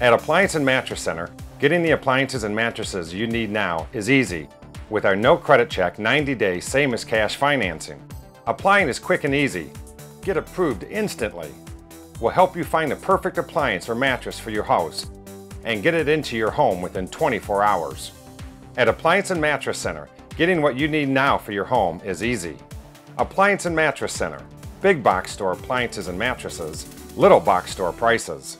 At Appliance and Mattress Center, getting the appliances and mattresses you need now is easy with our no credit check 90-day same as cash financing. Applying is quick and easy. Get approved instantly. We'll help you find the perfect appliance or mattress for your house and get it into your home within 24 hours. At Appliance and Mattress Center, getting what you need now for your home is easy. Appliance and Mattress Center, big box store appliances and mattresses, little box store prices.